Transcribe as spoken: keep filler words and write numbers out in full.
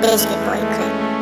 Biscuit Boy Clip.